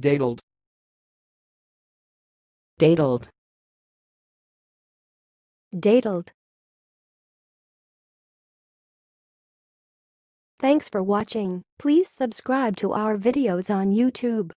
Daidled. Daidled. Daidled. Thanks for watching. Please subscribe to our videos on YouTube.